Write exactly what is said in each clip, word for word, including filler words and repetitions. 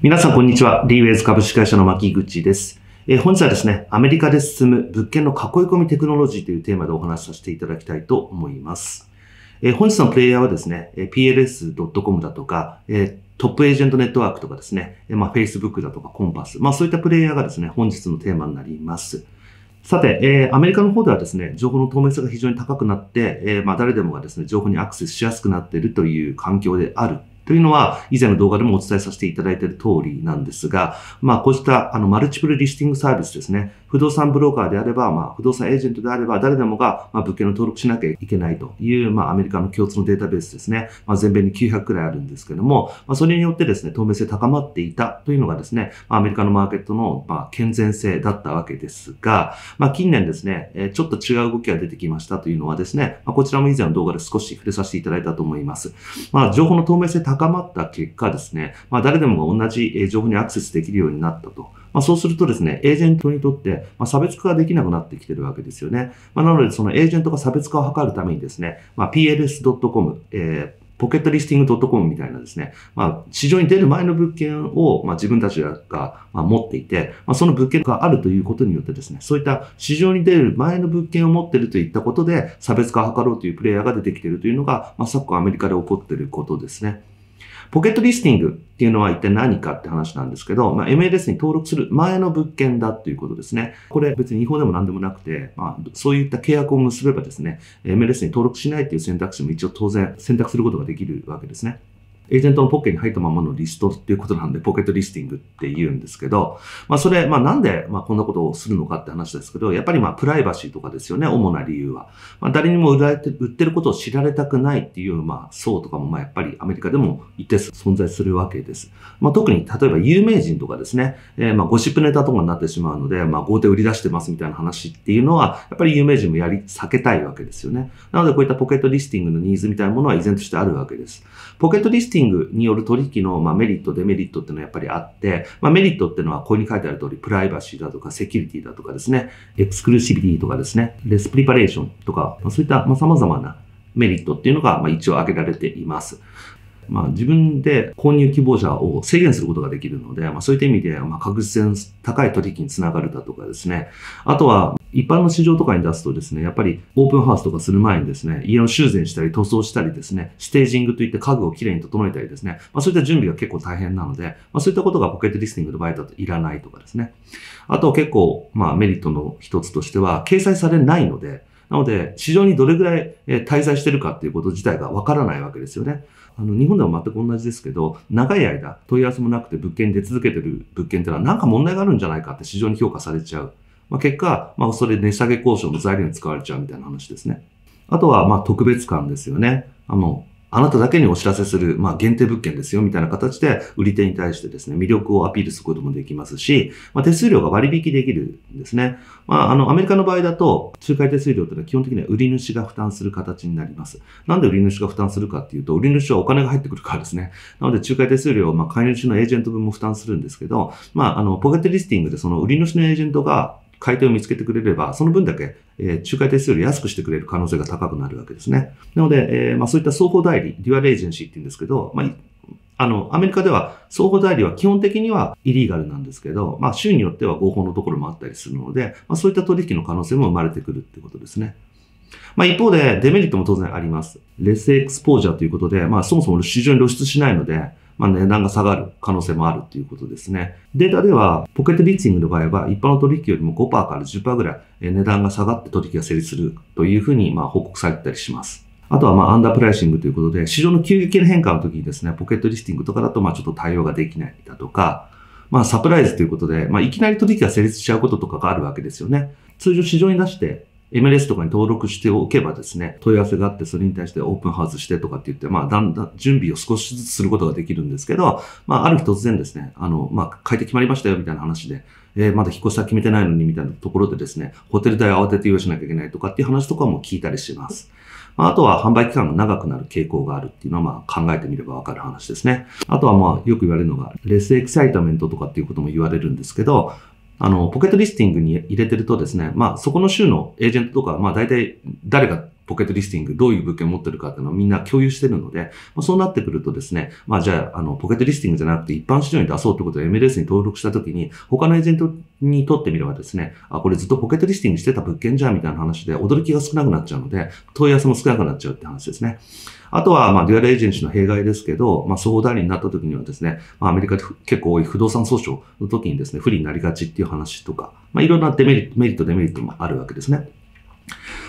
皆さん、こんにちは。リーウェイズ株式会社の牧口です。えー、本日はですね、アメリカで進む物件の囲い込みテクノロジーというテーマでお話しさせていただきたいと思います。えー、本日のプレイヤーはですね、ピーエルエスドットコム だとか、えー、トップエージェントネットワークとかですね、まあ、Facebook だとかコンパス、まあそういったプレイヤーがですね、本日のテーマになります。さて、えー、アメリカの方ではですね、情報の透明性が非常に高くなって、えー、まあ誰でもがですね、情報にアクセスしやすくなっているという環境であるというのは、以前の動画でもお伝えさせていただいている通りなんですが、まあこうしたあのマルチプルリスティングサービスですね、不動産ブローカーであれば、まあ不動産エージェントであれば、誰でもがまあ物件を登録しなきゃいけないという、まあアメリカの共通のデータベースですね、まあ全米にきゅうひゃくくらいあるんですけども、まあそれによってですね、透明性高まっていたというのがですね、アメリカのマーケットのまあ健全性だったわけですが、まあ近年ですね、ちょっと違う動きが出てきましたというのはですね、まあこちらも以前の動画で少し触れさせていただいたと思います。まあ情報の透明性高高まった結果ですね、まあ、誰でもが同じ情報にアクセスできるようになったと。まあ、そうするとですね、エージェントにとって差別化ができなくなってきてるわけですよね。まあ、なので、そのエージェントが差別化を図るためにですね、まあ、ピーエルエスドットコム、えーポケットリスティング .com みたいなですね、まあ、市場に出る前の物件を、まあ、自分たちが持っていて、まあ、その物件があるということによってですね、そういった市場に出る前の物件を持っているといったことで、差別化を図ろうというプレイヤーが出てきているというのが、まあ、昨今アメリカで起こっていることですね。ポケットリスティングっていうのは一体何かって話なんですけど、まあ、エムエルエス に登録する前の物件だっていうことですね。これ別に違法でも何でもなくて、まあ、そういった契約を結べばですね、エムエルエス に登録しないっていう選択肢も一応当然選択することができるわけですね。エージェントのポッケに入ったままのリストっていうことなんで、ポケットリスティングって言うんですけど、まあそれ、まあなんで、まあこんなことをするのかって話ですけど、やっぱりまあプライバシーとかですよね、主な理由は。まあ誰にも売られて、売ってることを知られたくないっていう、まあ層とかもまあやっぱりアメリカでも一定存在するわけです。まあ特に例えば有名人とかですね、えー、まあゴシップネタとかになってしまうので、まあ豪邸売り出してますみたいな話っていうのは、やっぱり有名人もやり、避けたいわけですよね。なのでこういったポケットリスティングのニーズみたいなものは依然としてあるわけです。ポケットリスティングによる取引のメリット、デメリットっていうのはやっぱりあって、まあ、メリットっていうのはここに書いてある通り、プライバシーだとかセキュリティだとかですね、エクスクルーシビティとかですね、レスプリパレーションとか、そういった様々なメリットっていうのが一応挙げられています。まあ、自分で購入希望者を制限することができるので、まあ、そういった意味でまあ確実に高い取引につながるだとかですね、あとは一般の市場とかに出すとですね、やっぱりオープンハウスとかする前にですね、家を修繕したり塗装したりですね、ステージングといって家具をきれいに整えたりですね、まあ、そういった準備が結構大変なので、まあ、そういったことがポケットリスティングの場合だといらないとかですね、あと結構まあメリットの一つとしては掲載されないので、なので、市場にどれぐらい滞在してるかっていうこと自体がわからないわけですよね。あの、日本でも全く同じですけど、長い間問い合わせもなくて物件に出続けてる物件ってのはなんか問題があるんじゃないかって市場に評価されちゃう。まあ、結果、まあ、それで値下げ交渉の材料に使われちゃうみたいな話ですね。あとは、まあ、特別感ですよね。あの、あなただけにお知らせする、まあ、限定物件ですよ、みたいな形で、売り手に対してですね、魅力をアピールすることもできますし、まあ、手数料が割引できるんですね。まあ、あの、アメリカの場合だと、仲介手数料というのは基本的には売り主が負担する形になります。なんで売り主が負担するかっていうと、売り主はお金が入ってくるからですね。なので、仲介手数料を、まあ、買い主のエージェント分も負担するんですけど、まあ、あの、ポケットリスティングでその売り主のエージェントが、買い手を見つけてくれれば、その分だけ、えー、仲介手数料を安くしてくれる可能性が高くなるわけですね。なので、えー、まあそういった双方代理、デュアルエージェンシーって言うんですけど、まあ、あの、アメリカでは双方代理は基本的にはイリーガルなんですけど、まあ州によっては合法のところもあったりするので、まあそういった取引の可能性も生まれてくるってことですね。まあ一方で、デメリットも当然あります。レスエクスポージャーということで、まあそもそも市場に露出しないので、まあ値段が下がる可能性もあるということですね。データでは、ポケットリスティングの場合は、一般の取引よりも ごパーセント から じゅっパーセント ぐらい値段が下がって取引が成立するというふうにまあ報告されたりします。あとはまあアンダープライシングということで、市場の急激な変化の時にですね、ポケットリスティングとかだとまあちょっと対応ができないだとか、まあサプライズということで、まあいきなり取引が成立しちゃうこととかがあるわけですよね。通常市場に出して、エムエルエス とかに登録しておけばですね、問い合わせがあって、それに対してオープンハウスしてとかって言って、まあ、だんだん準備を少しずつすることができるんですけど、まあ、ある日突然ですね、あの、まあ、買い手決まりましたよみたいな話で、えー、まだ引っ越し先決めてないのにみたいなところでですね、ホテル代を慌てて用意しなきゃいけないとかっていう話とかも聞いたりします。まあ、あとは販売期間が長くなる傾向があるっていうのはまあ考えてみればわかる話ですね。あとはまあ、よく言われるのが、レスエクサイトメントとかっていうことも言われるんですけど、あの、ポケットリスティングに入れてるとですね、まあ、そこの州のエージェントとか、まあ、大体誰がポケットリスティング、どういう物件を持ってるかっていうのをみんな共有してるので、まあ、そうなってくるとですね、まあじゃあ、あの、ポケットリスティングじゃなくて一般市場に出そうということで エムエルエス に登録したときに、他のエージェントにとってみればですね、あ、これずっとポケットリスティングしてた物件じゃんみたいな話で、驚きが少なくなっちゃうので、問い合わせも少なくなっちゃうって話ですね。あとは、まあ、デュアルエージェンシーの弊害ですけど、まあ、相談になった時にはですね、まあ、アメリカで結構多い不動産訴訟の時にですね、不利になりがちっていう話とか、まあ、いろんなデメリット、メリット、デメリットもあるわけですね。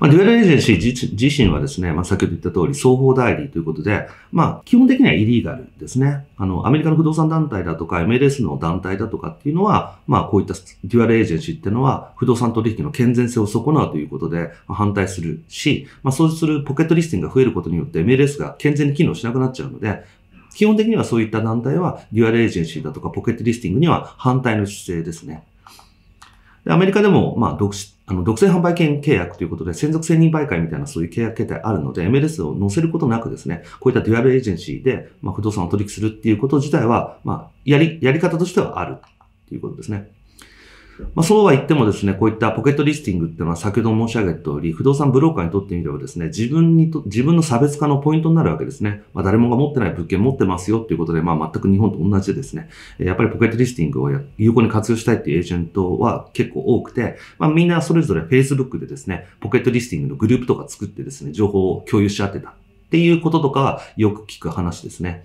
まあ、デュアルエージェンシー自、自身はですね、まあ、先ほど言った通り、双方代理ということで、まあ、基本的にはイリーガルですね。あの、アメリカの不動産団体だとか、エムエルエス の団体だとかっていうのは、まあ、こういったデュアルエージェンシーっていうのは、不動産取引の健全性を損なうということで、まあ、反対するし、まあ、そうするポケットリスティングが増えることによって、エムエルエス が健全に機能しなくなっちゃうので、基本的にはそういった団体は、デュアルエージェンシーだとか、ポケットリスティングには反対の姿勢ですね。で、アメリカでも、まあ、独自、あの、独占販売権契約ということで、専属専任媒介みたいなそういう契約形態あるので、エムエルエス を載せることなくですね、こういったデュアルエージェンシーで、まあ、不動産を取引するっていうこと自体は、まあ、やり、やり方としてはあるっていうことですね。まあ、そうは言ってもですね、こういったポケットリスティングっていうのは先ほど申し上げた通り、不動産ブローカーにとってみればですね、自分にと、自分の差別化のポイントになるわけですね。まあ、誰もが持ってない物件持ってますよっていうことで、まあ、全く日本と同じでですね、やっぱりポケットリスティングを有効に活用したいっていうエージェントは結構多くて、まあ、みんなそれぞれ Facebook でですね、ポケットリスティングのグループとか作ってですね、情報を共有し合ってたっていうこととかよく聞く話ですね。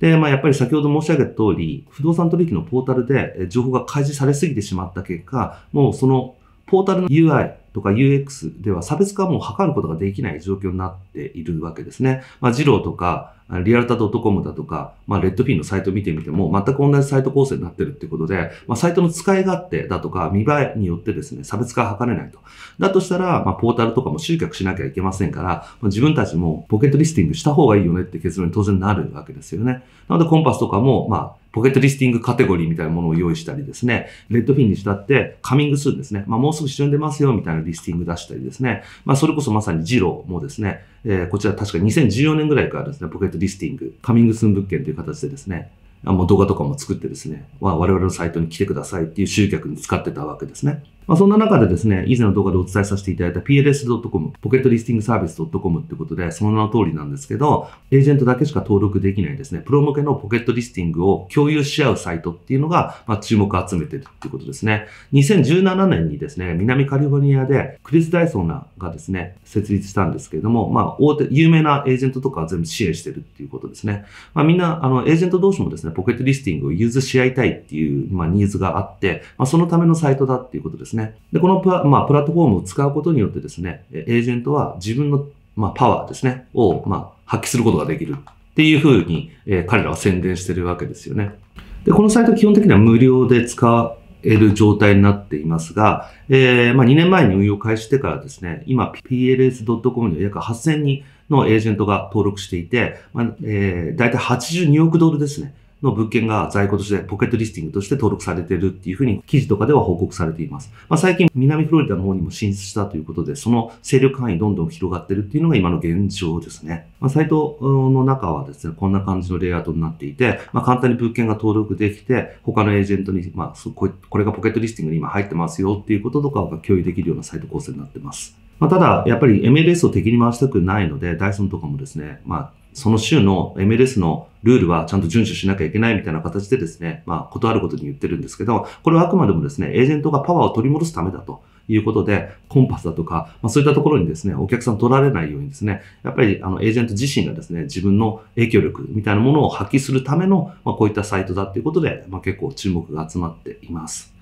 で、まあ、やっぱり先ほど申し上げた通り、不動産取引のポータルで情報が開示されすぎてしまった結果、もうそのポータルの ユーアイ とか ユーエックス では差別化をもう図ることができない状況になっているわけですね。まあ、ジローとか、リアルタドットコムだとか、まあ、レッドフィンのサイトを見てみても、全く同じサイト構成になってるってことで、まあ、サイトの使い勝手だとか、見栄えによってですね、差別化は図れないと。だとしたら、まあ、ポータルとかも集客しなきゃいけませんから、まあ、自分たちもポケットリスティングした方がいいよねって結論に当然なるわけですよね。なので、コンパスとかも、まあ、ポケットリスティングカテゴリーみたいなものを用意したりですね、レッドフィンにしたってカミング数ですね、まあ、もうすぐ市場に出ますよみたいなリスティング出したりですね、まあ、それこそまさにジローもですね、えー、こちら確かにせんじゅうよねんぐらいからですね、ポケットリスティング、カミング数物件という形でですね、もう動画とかも作ってですね、我々のサイトに来てくださいっていう集客に使ってたわけですね。まあ、そんな中でですね、以前の動画でお伝えさせていただいた ピーエルエスドットコム、ポケットリスティングサービス .com ってことで、その名の通りなんですけど、エージェントだけしか登録できないですね、プロ向けのポケットリスティングを共有し合うサイトっていうのが、まあ、注目を集めてるってことですね。にせんじゅうななねんにですね、南カリフォルニアでクリス・ダイソナがですね、設立したんですけれども、まあ、大手、有名なエージェントとかは全部支援してるっていうことですね。まあ、みんな、あの、エージェント同士もですね、ポケットリスティングを融通し合いたいっていう、まあ、ニーズがあって、まあ、そのためのサイトだっていうことですね。で、このプラ、まあ、プラットフォームを使うことによってですね、エージェントは自分の、まあ、パワーですね、を、まあ、発揮することができるっていうふうに、えー、彼らは宣伝してるわけですよね。で、このサイト基本的には無料で使える状態になっていますが、えー、まあ、にねんまえに運用開始してからですね、今 ピーエルエスドットコム には約はっせんにんのエージェントが登録していて、まあ、えー、だいたいはちじゅうにおくドルですね。の物件が在庫としてポケットリスティングとして登録されているっていうふうに記事とかでは報告されています。まあ、最近南フロリダの方にも進出したということで、その勢力範囲どんどん広がっているっていうのが今の現状ですね。まあ、サイトの中はですね、こんな感じのレイアウトになっていて、まあ、簡単に物件が登録できて、他のエージェントに、まあ、これがポケットリスティングに今入ってますよっていうこととかが共有できるようなサイト構成になってます。まあ、ただ、やっぱり エムエルエス を敵に回したくないので、ダイソンとかもですね、まあ、その週の エムエルエス のルールはちゃんと遵守しなきゃいけないみたいな形でですね、まあ、ことあることに言ってるんですけど、これはあくまでもですね、エージェントがパワーを取り戻すためだということで、コンパスだとか、まあ、そういったところにですね、お客さん取られないようにですね、やっぱりあのエージェント自身がですね、自分の影響力みたいなものを発揮するための、まあ、こういったサイトだということで、まあ、結構注目が集まっています。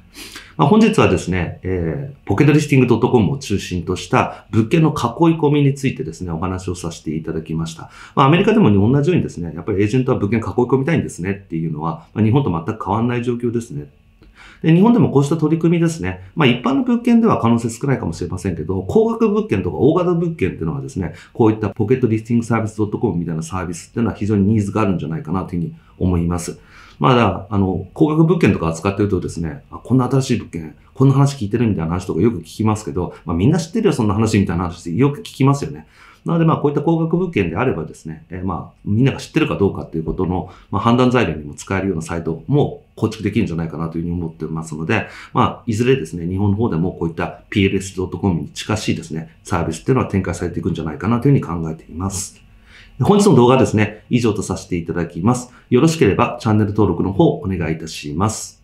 まあ、本日はですね、えー、ポケットリスティング .com を中心とした物件の囲い込みについてですね、お話をさせていただきました。まあ、アメリカでも同じようにですね、やっぱりエージェントは物件囲い込みたいんですねっていうのは、まあ、日本と全く変わらない状況ですね。で、日本でもこうした取り組みですね、まあ、一般の物件では可能性少ないかもしれませんけど、高額物件とか大型物件っていうのはですね、こういったポケットリスティングサービス .com みたいなサービスっていうのは非常にニーズがあるんじゃないかなというふうに思います。まだ、あの、高額物件とか扱ってるとですね、あ、こんな新しい物件、こんな話聞いてるみたいな話とかよく聞きますけど、まあみんな知ってるよ、そんな話みたいな話ってよく聞きますよね。なので、まあ、こういった高額物件であればですね、えー、まあ、みんなが知ってるかどうかということの、まあ、判断材料にも使えるようなサイトも構築できるんじゃないかなというふうに思ってますので、まあ、いずれですね、日本の方でもこういった ピーエルエスドットコム に近しいですね、サービスっていうのは展開されていくんじゃないかなというふうに考えています。本日の動画はですね、以上とさせていただきます。よろしければチャンネル登録の方お願いいたします。